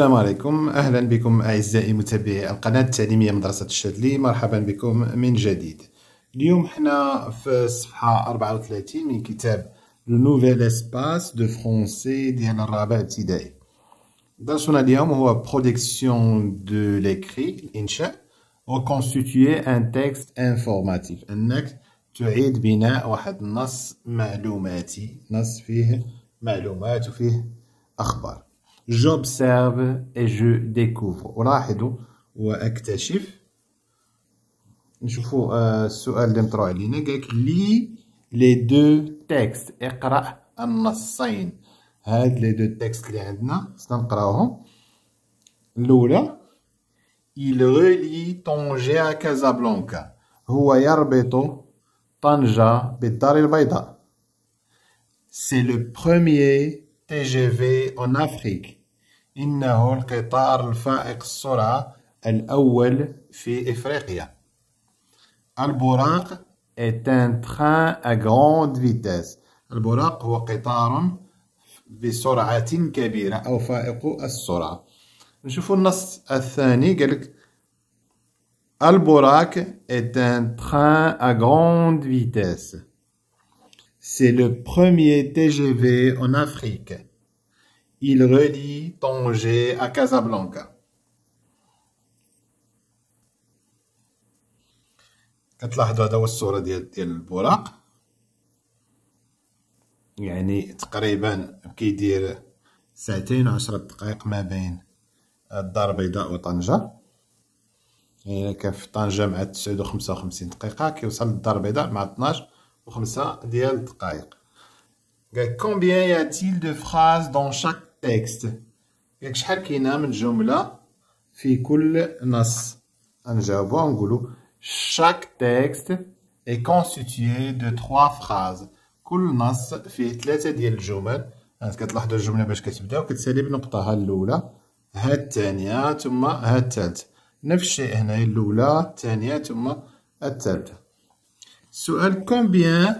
السلام عليكم، أهلا بكم أعزائي متابعي القناة التعليمية مدرسة الشاذلي. مرحبا بكم من جديد. اليوم حنا في الصفحة 34 من كتاب لو نوفيل اسباس دو فرونسي ديال الرابع ابتدائي. درسنا اليوم هو برودكسيون دو ليكري، إنشاء، وكونستيتيي أن تكست انفورماتيف، أنك تعيد بناء واحد النص معلوماتي، نص فيه معلومات وفيه أخبار. J'observe et je découvre. ولاحظوا واكتشف. نشوفوا السؤال اللي مطروح علينا، قالك لي لي دو تكست، اقرا النصين. هاد لي دو تكست اللي عندنا سنقراوهم. الاولى il relie Tanger à Casablanca، هو يربط طنجة بالدار البيضاء. C'est le premier TGV en Afrique. إنه القطار الفائق السرعة الأول في إفريقيا. البراق est un train à grande vitesse. البراق هو قطار بسرعة كبيرة أو فائق السرعة. نشوفوا النص الثاني، قالك البراق est un train à grande vitesse. C'est le premier TGV en Afrique. Il relie Tanger à Casablanca. كتلاحظوا هذا هو الصورة ديال البراق، يعني تقريبا كيدير 2 ساعات و10 دقائق ما بين الدار البيضاء وطنجة. يعني كان في طنجة مع 9 و55 دقيقة، كيوصل للدار البيضاء مع 12 و5 دقائق. Combien y a-t-il de phrases dans chaque texte؟ ياك شحال كاينه من جمله في كل نص؟ غنجاوبو ونقولوا chaque texte est constitué de 3 phrases. كل نص فيه 3 ديال الجمل. كتلاحظوا الجمله باش كتبدا وكتسالي بنقطه، ها الاولى ها الثانيه ثم ها الثالثه. نفس الشيء هنا، الاولى الثانيه ثم الثالثه. سؤال combien،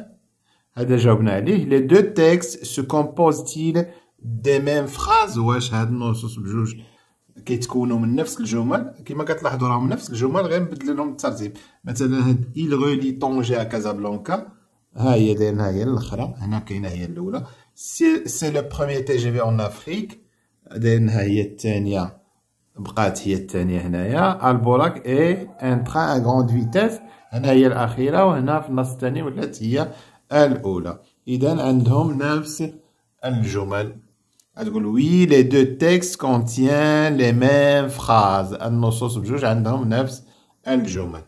هذا جاوبنا عليه. les deux textes se composent-ils des mêmes phrases؟ واش هاد النصوص بجوج كيتكونوا من نفس الجمل؟ كما كتلاحظوا راهم نفس الجمل، غير نبدل لهم الترتيب. مثلا هاد il relie Tanger à Casablanca، ها هي دايرنا هي الاخرى، هنا كاينه هي الاولى. c'est le premier TGV en Afrique، دايرنا هي الثانيه، بقات هي الثانيه هنايا. البراق اي ان تران ا غروند فيتيس، هنا هي الأخيرة، وهنا في النص الثاني ولات هي الأولى. إذا عندهم نفس الجمل. غتقول وي لي دو تيكست كونتيان لي ميم فراز، النصوص بجوج عندهم نفس الجمل.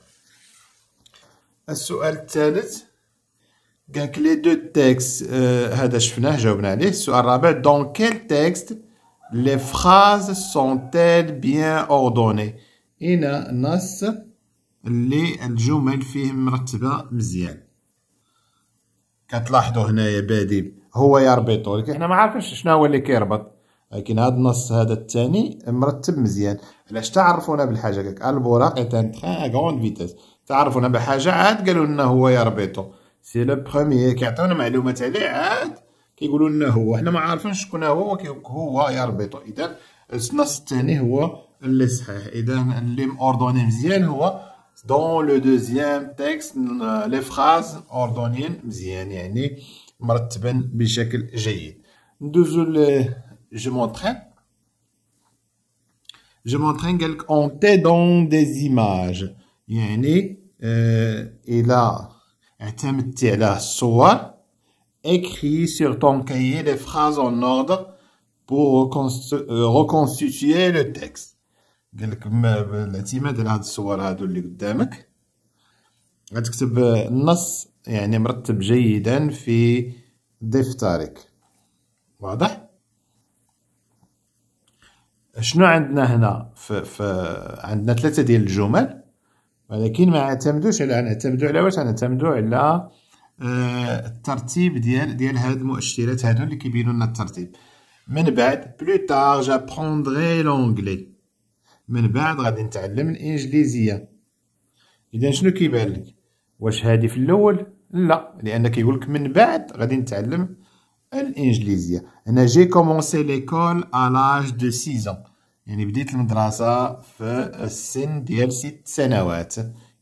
السؤال الثالث قالك لي دو تيكست، هذا شفناه جاوبنا عليه. السؤال الرابع دون كيل تيكست لي فراز سون تيل بيان اوردوني، هنا النص اللي الجمل فيه مرتبه مزيان. كتلاحظوا هنايا بادي هو يربط، ولكن حنا ما عارفينش شنو هو اللي كيربط، لكن هذا النص هذا الثاني مرتب مزيان. علاش؟ تعرفونا بالحاجه. قالك البراق ان تران ا غروند فيتيس، تعرفونا بحاجه، عاد قالوا لنا هو يربطو. سي لو بروميير، كيعطيونا معلومات عليه، عاد كيقولوا لنا هو، حنا ما عارفينش شكون هو، هو يربطو. اذا النص الثاني هو اللي صحيح. اذا اللي مأوردوني مزيان هو Dans le deuxième texte, les phrases ordonnées مزيان، يعني مرتبا بشكل جيد. ندوزو ل Je m'entraîne. Je m'entraîne قالك en t'aidant des images، يعني إلا اعتمدتي على الصور. Écris sur ton cahier les phrases en ordre pour reconstituer le texte. قالك بالاعتماد على هاد الصور هادو اللي قدامك غتكتب النص يعني مرتب جيدا في دفترك. واضح؟ شنو عندنا هنا؟ عندنا 3 ديال الجمل، ولكن ما اعتمدوش على، نعتمدو على واش؟ غنعتمدو على الترتيب ديال هاد المؤشرات هادو اللي كيبينو لنا الترتيب. من بعد plus tard j'apprendrai l'anglais، من بعد غادي نتعلم الانجليزيه. اذا شنو كيبان لك؟ واش هادي في الاول؟ لا، لان كيقول لك من بعد غادي نتعلم الانجليزيه. انا جي كومونسي ليكول ا لاج دو 6 ans، يعني بديت المدرسة في السن ديال 6 سنوات.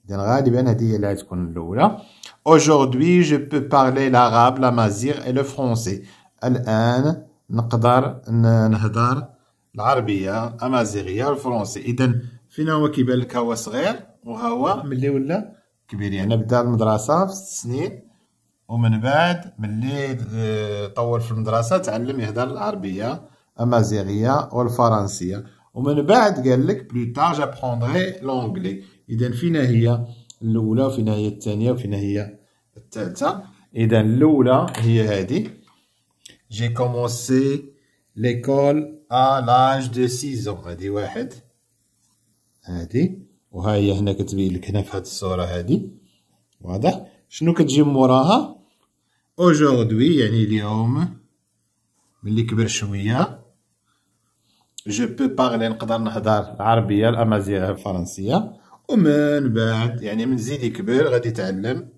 إذا غالبا هذه هي اللي غتكون الأولى. Aujourd'hui je peux parler l'arabe, l'amazigh et le français. الآن نقدر نهضر العربية الأمازيغية والفرنسية. إذا فينا هو كيبان لك هو صغير وهو ملي ولا كبير، يعني بدا المدرسة في 6 سنين ومن بعد ملي طول في المدرسة تعلم يهضر العربية الأمازيغية والفرنسية، ومن بعد قال لك بلو تار جابخوندري لونجلي. إذا فينا هي الأولى وفينا هي الثانية وفينا هي الثالثة؟ إذا الأولى هي هذه. J'ai commencé l'école à l'âge de 6 ans. هادي واحد، هادي وهاي هنا كتبين لك هنا في هاد الصورة هادي، واضح؟ شنو كتجي موراها؟ Aujourd'hui يعني اليوم ملي كبر شوية جو بو باغلي نقدر نهضر العربية الأمازيغية الفرنسية، ومن بعد يعني من زيد يكبر غادي يتعلم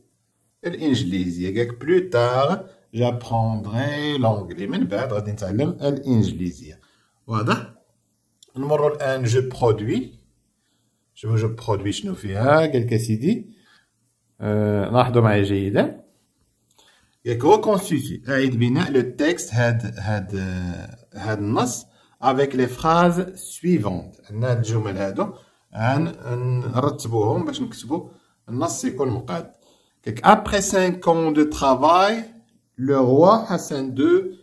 الإنجليزية. قالك بلو تار جابخوندري لونجلي، من بعد غادي نتعلم الإنجليزية، واضح؟ نمرو الآن جو برودوي. شوفو جو برودوي شنو فيها. قالك أسيدي لاحظو معايا جيدا، قالك reconstitue، أعيد بناء لو تيكست هاد النص افيك لي فراز سويفونت. عندنا الجمل هادو نرتبوهم باش نكتبو النص يكون مقاد. قالك après 5 ans de travail le roi Hassan II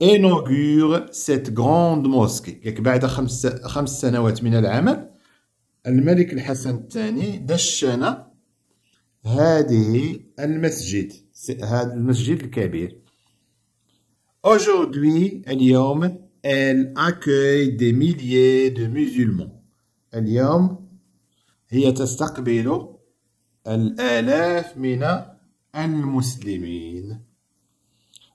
inaugure cette grande mosquée. قالك بعد 5 سنوات من العمل الملك الحسن الثاني دشن هذه المسجد، هذا المسجد الكبير. Aujourd'hui اليوم elle accueille des milliers de musulmans. اليوم هي تستقبل الآلاف من المسلمين.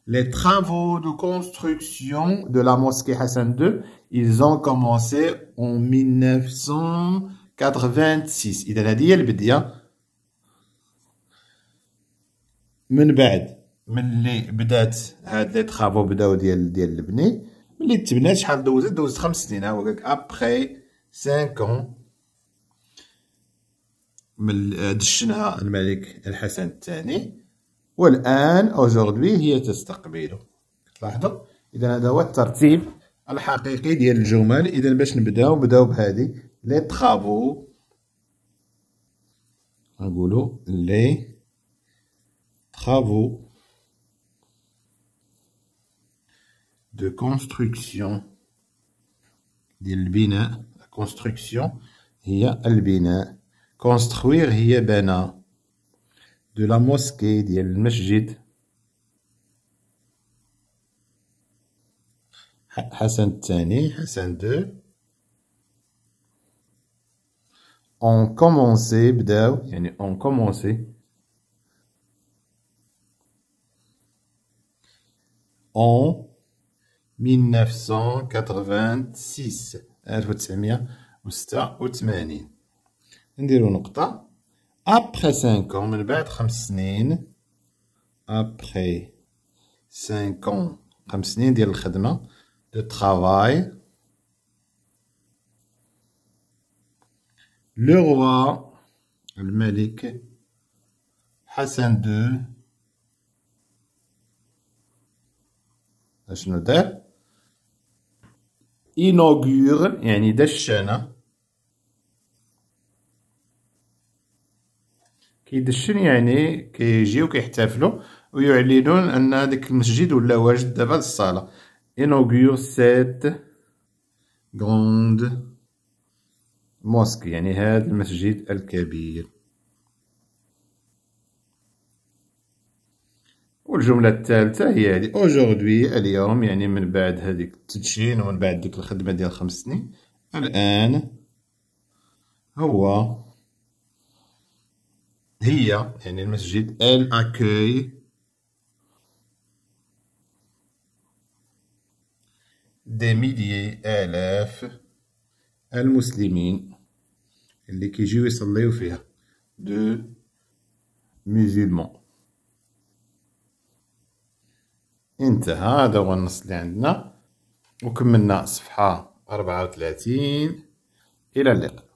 Les travaux de construction de la mosquée Hassan II, ils ont commencé en 1986. إذا هذه هي البداية. من بعد ملي بدات هاد لي طرافو بداو ديال البني، ملي تبنات شحال دوزت 5 سنين. ها هو قالك ابخي 5 ans من دشنها الملك الحسن الثاني، والان اوجوردي هي تستقبله. تلاحظوا اذا هذا هو الترتيب الحقيقي ديال الجمل. اذا باش نبداو بهادي لي طرافو، نقولوا لي travaux de construction d'Elbina. La construction هي البناء. construire هي بناء. de la mosquée ديال المسجد حسن الثاني حسن II. on commencé بداو، يعني on commencé en 1986. 1986. نديرو نقطة. après 5 ans من بعد 5 سنين. après 5 ans 5 سنين ديال الخدمة de travail le roi الملك حسن II شنو دار؟ inaugure يعني دشن، كيدشن يعني كيجيو كيحتفلوا ويعلنون ان هذاك المسجد ولا واجد دابا الصالة. inaugure cette grande mosquée يعني هذا المسجد الكبير. والجملة الثالثة هي هذه. aujourd'hui اليوم يعني من بعد هذيك التدشين ومن بعد ديك الخدمة ديال 5 سنين، الآن هو هي يعني المسجد elle accueille des milliers آلاف المسلمين اللي كيجيو يصليو فيها de musulmans. انتهى. هذا هو النص اللي عندنا وكملنا صفحة 34 إلى اللقاء.